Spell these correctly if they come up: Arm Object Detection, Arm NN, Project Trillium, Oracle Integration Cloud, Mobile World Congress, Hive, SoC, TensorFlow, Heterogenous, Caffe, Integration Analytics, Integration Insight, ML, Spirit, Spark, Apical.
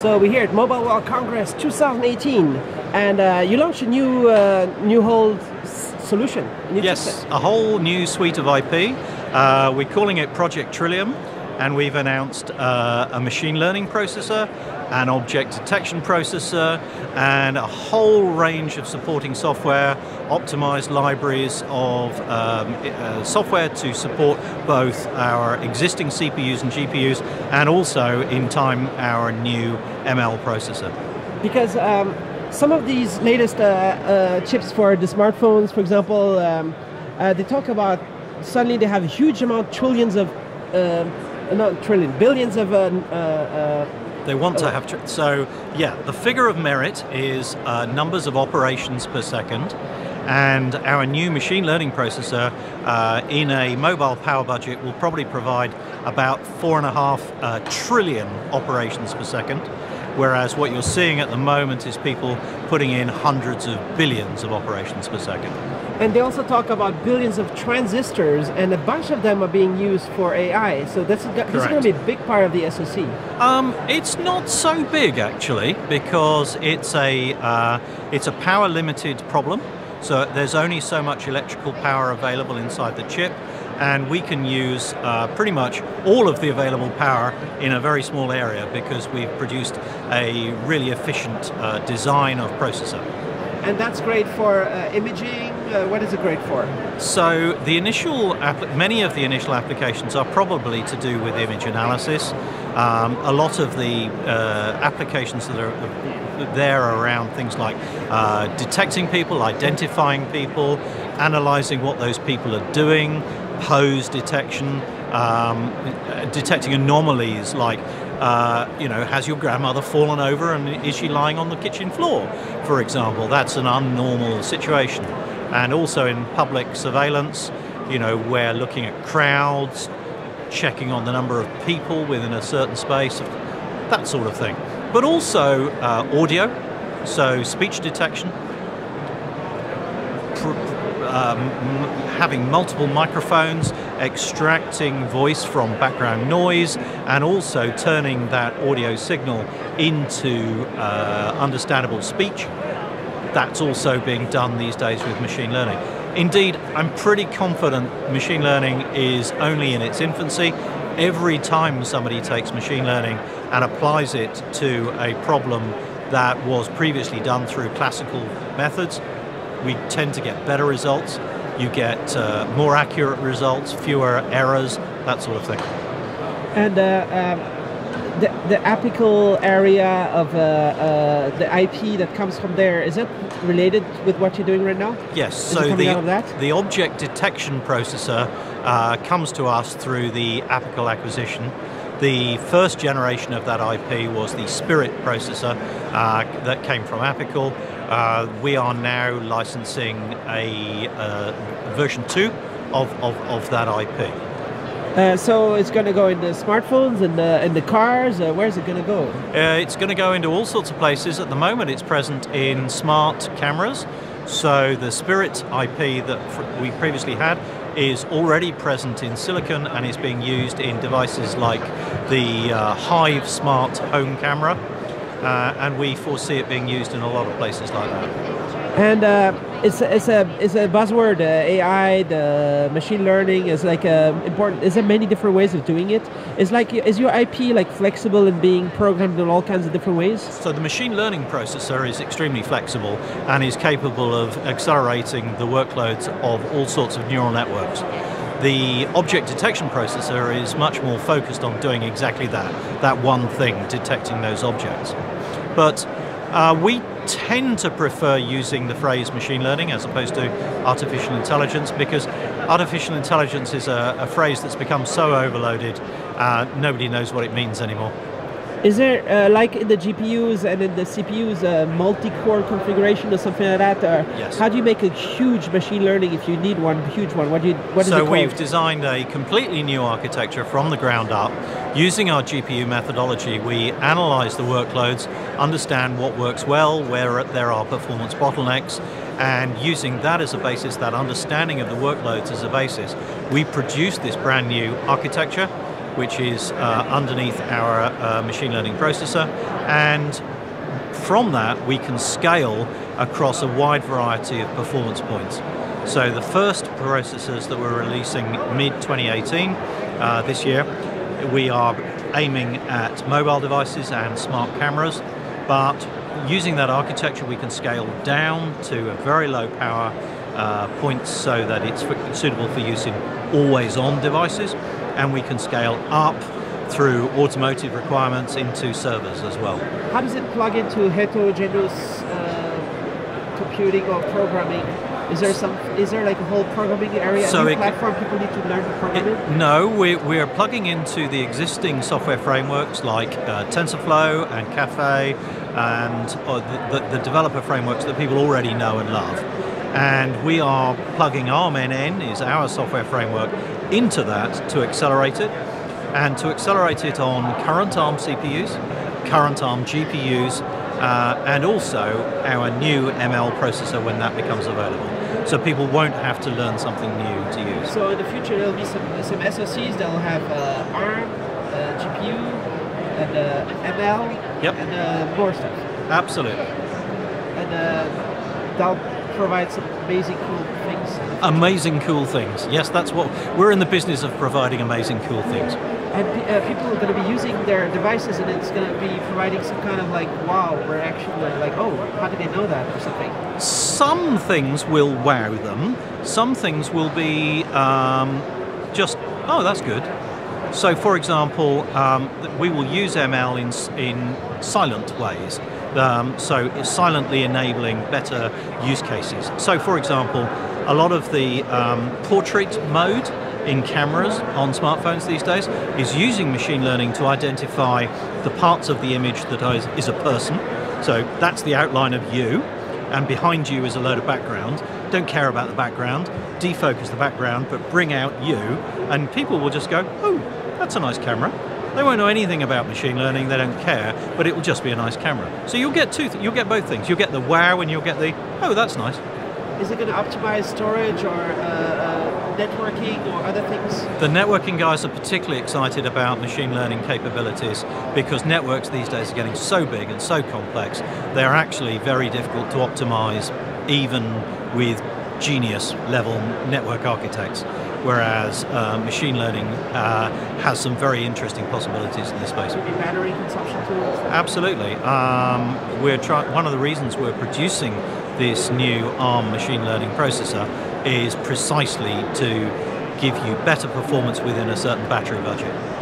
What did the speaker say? So we're here at Mobile World Congress 2018, and you launched a new whole solution. Yes, a whole new suite of IP. We're calling it Project Trillium, and we've announced a machine learning processor, an object detection processor, and a whole range of supporting software, optimized libraries of software to support both our existing CPUs and GPUs, and also in time our new ML processor. Because some of these latest chips for the smartphones, for example, they talk about suddenly they have a huge amount, trillions of not trillion, billions of. They want to have the figure of merit is numbers of operations per second, and our new machine learning processor in a mobile power budget will probably provide about 4.5 trillion operations per second, whereas what you're seeing at the moment is people putting in hundreds of billions of operations per second. And they also talk about billions of transistors, and a bunch of them are being used for AI. So this is going to be a big part of the SoC. It's not so big actually, because it's a power limited problem. So there's only so much electrical power available inside the chip, and we can use pretty much all of the available power in a very small area because we've produced a really efficient design of processor. And that's great for imaging. What is it great for? So the many of the initial applications are probably to do with image analysis. A lot of the applications that are there are around things like detecting people, identifying people, analyzing what those people are doing, pose detection, detecting anomalies like has your grandmother fallen over and is she lying on the kitchen floor, for example? That's an unnormal situation. And also in public surveillance, we're looking at crowds, checking on the number of people within a certain space, that sort of thing. But also audio, so speech detection, having multiple microphones, extracting voice from background noise, and also turning that audio signal into understandable speech. That's also being done these days with machine learning. Indeed, I'm pretty confident machine learning is only in its infancy. Every time somebody takes machine learning and applies it to a problem that was previously done through classical methods, we tend to get better results. You get more accurate results, fewer errors, that sort of thing. And the apical area of the IP that comes from there, is that related with what you're doing right now? Yes, so the object detection processor comes to us through the Apical acquisition. The first generation of that IP was the Spirit processor that came from Apical. We are now licensing a version 2 of that IP. So it's going to go into smartphones and in the cars. Where's it going to go? It's going to go into all sorts of places. At the moment, it's present in smart cameras. So the Spirit IP that we previously had is already present in silicon and is being used in devices like the Hive smart home camera. And we foresee it being used in a lot of places like that. And it's a buzzword. AI, the machine learning is like important. Is there many different ways of doing it? It's like, is your IP like flexible and being programmed in all kinds of different ways? So the machine learning processor is extremely flexible and is capable of accelerating the workloads of all sorts of neural networks. The object detection processor is much more focused on doing exactly that one thing, detecting those objects. But we tend to prefer using the phrase machine learning as opposed to artificial intelligence, because artificial intelligence is a phrase that's become so overloaded, nobody knows what it means anymore. Is there, like in the GPUs and in the CPUs, a multi-core configuration or something like that? Or yes. How do you make a huge machine learning if you need one, huge one? What is it called? We've designed a completely new architecture from the ground up. Using our GPU methodology, we analyze the workloads, understand what works well, where there are performance bottlenecks, and using that as a basis, that understanding of the workloads as a basis, we produce this brand new architecture. which is underneath our machine learning processor, and from that we can scale across a wide variety of performance points. So the first processors that we're releasing mid-2018 this year, we are aiming at mobile devices and smart cameras, but using that architecture we can scale down to a very low power point so that it's suitable for use in always-on devices, and we can scale up through automotive requirements into servers as well. How does it plug into heterogeneous computing or programming? Is there like a whole programming area, so a platform people need to learn to program it? No, we are plugging into the existing software frameworks like TensorFlow and Caffe and the developer frameworks that people already know and love. And we are plugging Arm NN, is our software framework, into that to accelerate it, and to accelerate it on current Arm CPUs, current Arm GPUs, and also our new ML processor when that becomes available. So people won't have to learn something new to use. So in the future there'll be some SoCs that will have ARM, GPU, and ML, yep, and more stuff. Absolutely. And that'll provide some amazing cool things. Amazing cool things. Yes, that's what we're in the business of, providing amazing cool things. And people are going to be using their devices, and it's going to be providing some kind of like wow reaction, like oh, how did they know that, or something. Some things will wow them. Some things will be just oh, that's good. So, for example, we will use ML in silent ways. So, silently enabling better use cases. So, for example, a lot of the portrait mode in cameras on smartphones these days is using machine learning to identify the parts of the image that is a person. So that's the outline of you, and behind you is a load of background. Don't care about the background, defocus the background, but bring out you, and people will just go, oh, that's a nice camera. They won't know anything about machine learning, they don't care, but it will just be a nice camera. So you'll get both things. You'll get the wow and you'll get the, oh, that's nice. Is it going to optimize storage or networking or other things? The networking guys are particularly excited about machine learning capabilities because networks these days are getting so big and so complex, they're actually very difficult to optimize even with genius level network architects, whereas machine learning has some very interesting possibilities in this space. Could be battery consumption tools? Absolutely. One of the reasons we're producing this new ARM machine learning processor is precisely to give you better performance within a certain battery budget.